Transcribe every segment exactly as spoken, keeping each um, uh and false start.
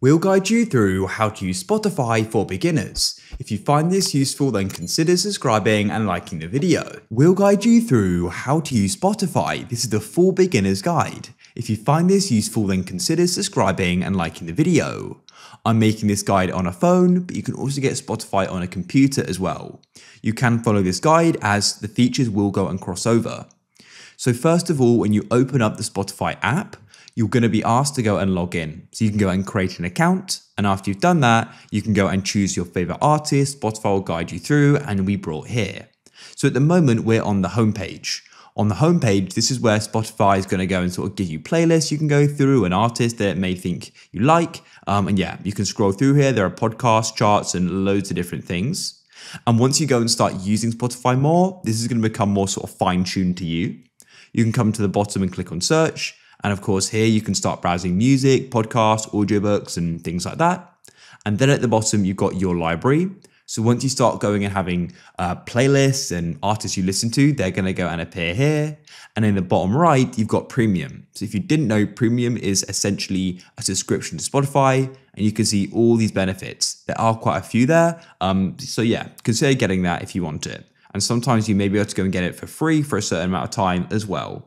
We'll guide you through how to use Spotify for beginners. If you find this useful, then consider subscribing and liking the video. We'll guide you through how to use Spotify. This is the full beginner's guide. If you find this useful, then consider subscribing and liking the video. I'm making this guide on a phone, but you can also get Spotify on a computer as well. You can follow this guide as the features will go and cross over. So first of all, when you open up the Spotify app, you're going to be asked to go and log in. So you can go and create an account. And after you've done that, you can go and choose your favorite artist. Spotify will guide you through, and we brought here. So at the moment, we're on the homepage. On the homepage, this is where Spotify is going to go and sort of give you playlists. You can go through an artist that it may think you like. Um, and yeah, you can scroll through here. There are podcast charts and loads of different things. And once you go and start using Spotify more, this is going to become more sort of fine-tuned to you. You can come to the bottom and click on search. And of course, here you can start browsing music, podcasts, audiobooks, and things like that. And then at the bottom, you've got your library. So once you start going and having uh, playlists and artists you listen to, they're going to go and appear here. And in the bottom right, you've got premium. So if you didn't know, premium is essentially a subscription to Spotify. And you can see all these benefits. There are quite a few there. Um, so yeah, consider getting that if you want it. And sometimes you may be able to go and get it for free for a certain amount of time as well.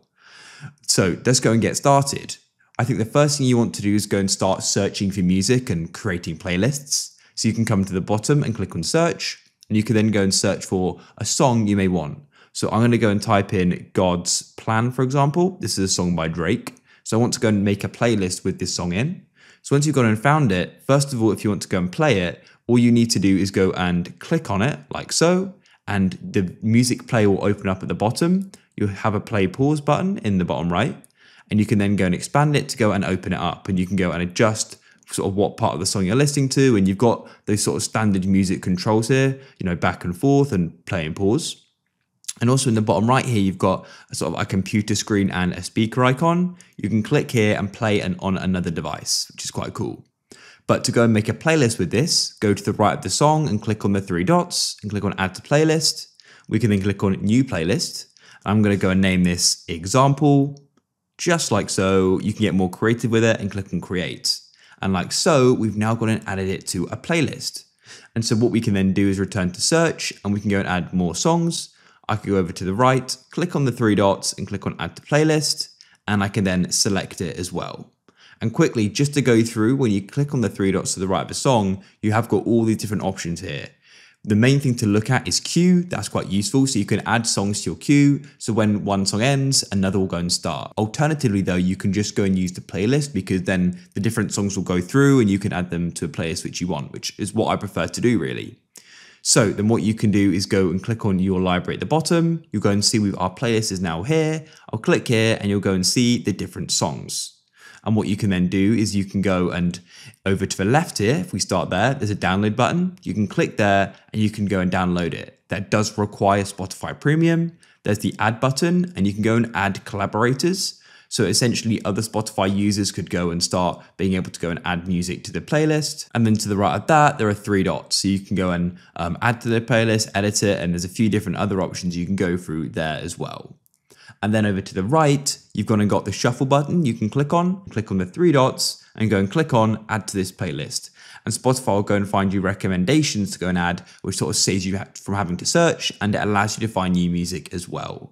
So let's go and get started. I think the first thing you want to do is go and start searching for music and creating playlists. So you can come to the bottom and click on search, and you can then go and search for a song you may want. So I'm going to go and type in God's Plan, for example. This is a song by Drake. So I want to go and make a playlist with this song in. So once you've gone and found it, first of all, if you want to go and play it, all you need to do is go and click on it like so, and the music player will open up at the bottom. You'll have a play pause button in the bottom right, and you can then go and expand it to go and open it up, and you can go and adjust sort of what part of the song you're listening to. And you've got those sort of standard music controls here, you know, back and forth and play and pause. And also in the bottom right here, you've got a sort of a computer screen and a speaker icon. You can click here and play and on another device, which is quite cool. But to go and make a playlist with this, go to the right of the song and click on the three dots and click on add to playlist. We can then click on new playlist. I'm going to go and name this example, just like so. You can get more creative with it and click on create. And like so, we've now gone and added it to a playlist. And so what we can then do is return to search, and we can go and add more songs. I can go over to the right, click on the three dots and click on add to playlist. And I can then select it as well. And quickly, just to go through, when you click on the three dots to the right of a song, you have got all these different options here. The main thing to look at is queue. That's quite useful. So you can add songs to your queue. So when one song ends, another will go and start. Alternatively though, you can just go and use the playlist, because then the different songs will go through and you can add them to a playlist which you want, which is what I prefer to do really. So then what you can do is go and click on your library at the bottom. You'll go and see we've, our playlist is now here. I'll click here and you'll go and see the different songs. And what you can then do is you can go and over to the left here, if we start there, there's a download button. You can click there and you can go and download it. That does require Spotify Premium. There's the add button, and you can go and add collaborators. So essentially other Spotify users could go and start being able to go and add music to the playlist. And then to the right of that, there are three dots. So you can go and um, add to the playlist, edit it, and there's a few different other options you can go through there as well. And then over to the right, you've gone and got the shuffle button you can click on. Click on the three dots and go and click on add to this playlist. And Spotify will go and find you recommendations to go and add, which sort of saves you from having to search, and it allows you to find new music as well.